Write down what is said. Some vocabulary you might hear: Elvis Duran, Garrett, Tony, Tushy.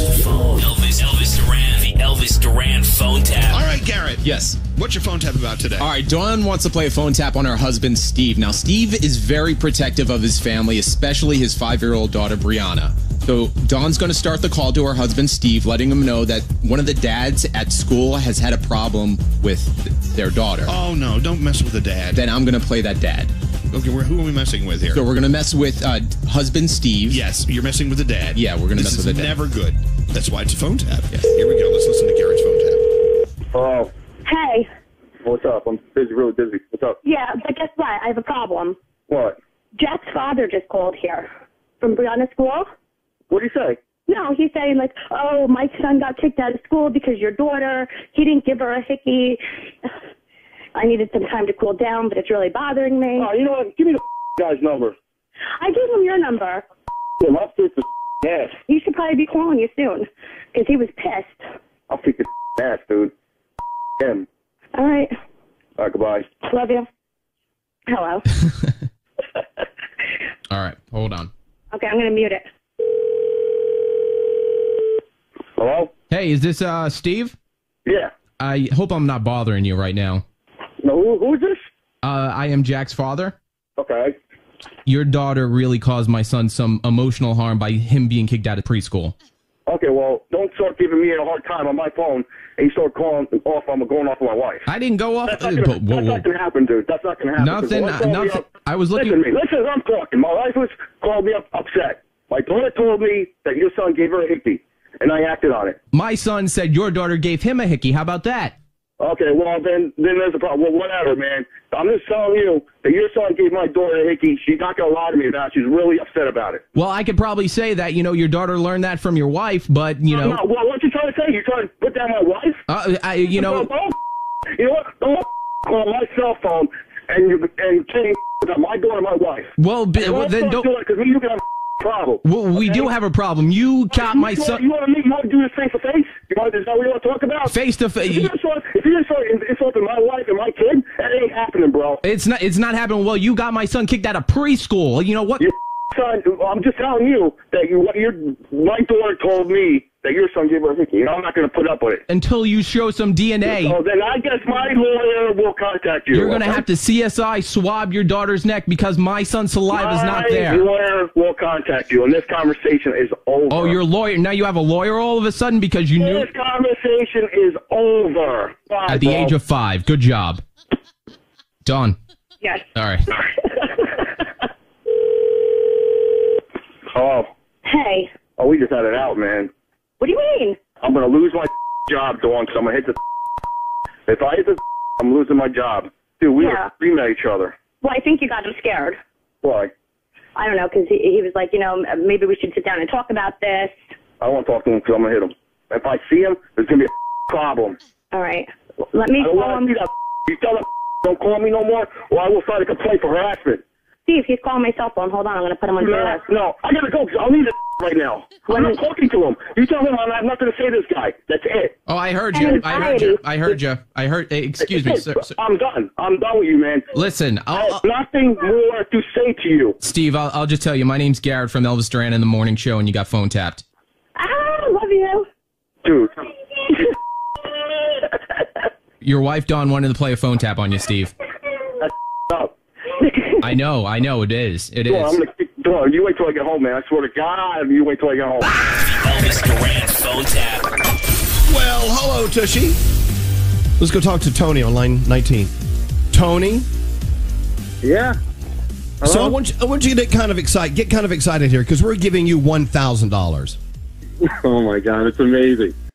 answer the phone. Elvis Duran, the Elvis Duran phone tap. All right, Garrett. Yes. What's your phone tap about today? All right, Dawn wants to play a phone tap on her husband, Steve. Now, Steve is very protective of his family, especially his 5-year-old daughter, Brianna. So Dawn's going to start the call to her husband, Steve, letting him know that one of the dads at school has had a problem with their daughter. Oh, no, don't mess with the dad. Then I'm going to play that dad. Okay, who are we messing with here? So we're going to mess with husband Steve. Yes, you're messing with the dad. Yeah, we're going to mess with the dad. This is never good. That's why it's a phone tap. Yes. Here we go. Let's listen to Garrett's phone tap. Oh. Hey. What's up? I'm busy, really busy. What's up? Yeah, but guess what? I have a problem. What? Jeff's father just called here from Brianna's school. What did he say? No, he's saying like, oh, my son got kicked out of school because your daughter, he didn't give her a hickey. I needed some time to cool down, but it's really bothering me. Oh, you know what? Give me the guy's number. I gave him your number. Yeah, my sister's ass. You should probably be calling you soon because he was pissed. I'll kick your ass, dude. Him. All right. All right, goodbye. Love you. Hello. All right, hold on. Okay, I'm going to mute it. Hello? Hey, is this Steve? Yeah. I hope I'm not bothering you right now. No, who's this? I am Jack's father. Okay. Your daughter really caused my son some emotional harm by him being kicked out of preschool. Okay, well, don't start giving me a hard time on my phone and you start calling off. I'm going off with my wife. I didn't go off. That's not going to happen, dude. That's not going to happen. Nothing. I was looking. Listen to me. Listen, I'm talking. My wife called me up upset. My daughter told me that your son gave her a hickey, and I acted on it. My son said your daughter gave him a hickey. How about that? Okay, well, then there's a problem. Well, whatever, man. I'm just telling you that your son gave my daughter a hickey. She's not going to lie to me about it. She's really upset about it. Well, I could probably say that, you know, your daughter learned that from your wife, but, you know. No, well, what you trying to say? You're trying to put down my wife? You know what? Don't call my cell phone and kidding about my daughter and my wife. Well, then don't. Because you got a problem. Well, we do have a problem. You caught my son. You want to make more do this face to face? Is that what you want to talk about? Face to face. If you just start insulting my wife and my kid, that ain't happening, bro. It's not happening. Well, you got my son kicked out of preschool. You know what? Your son, I'm just telling you that my daughter told me that your son gave her a hickey. I'm not going to put up with it. Until you show some DNA. Oh, then I guess my lawyer will contact you. You're going to have to CSI swab your daughter's neck because my son's saliva is not there. My lawyer will contact you, and this conversation is over. Oh, your lawyer. Now you have a lawyer all of a sudden because you knew. This conversation is over. Bye, at the age of 5. Good job. Done. Yes. All right. Oh. Hey. Oh, we just had it out, man. What do you mean? I'm going to lose my job, Dawn, because I'm going to hit the. If I hit the, I'm losing my job. Dude, we were screaming at each other. Well, I think you got him scared. Why? I don't know, because he was like, you know, maybe we should sit down and talk about this. I won't talk to him because I'm going to hit him. If I see him, there's going to be a problem. All right. Let me call him. You tell him, don't call me no more, or I will file a complaint for harassment. Steve, he's calling my cell phone. Hold on, I'm going to put him on the. No, I got to go because I'll need it right now. I'm not talking to him. You tell him I have nothing to say to this guy. That's it. Oh, I heard you. I heard you. Excuse me, sir. I'm done. I'm done with you, man. Listen, I have nothing more to say to you. Steve, I'll just tell you, my name's Garrett from Elvis Duran in the Morning Show, and you got phone tapped. I love you. Dude. Your wife, Dawn, wanted to play a phone tap on you, Steve. That's up. I know, it is. It is. Well, I'm gonna kick the door. You wait till I get home, man. I swear to God, you wait till I get home. Elvis Duran phone tap. Well, hello, Tushy. Let's go talk to Tony on line 19. Tony? Yeah. Hello? So I want you to get kind of excited here because we're giving you $1,000. Oh my God, it's amazing.